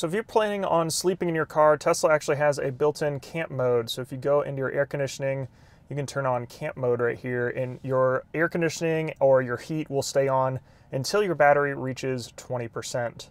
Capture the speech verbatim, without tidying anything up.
So if you're planning on sleeping in your car, Tesla actually has a built-in camp mode. So if you go into your air conditioning, you can turn on camp mode right here, and your air conditioning or your heat will stay on until your battery reaches twenty percent.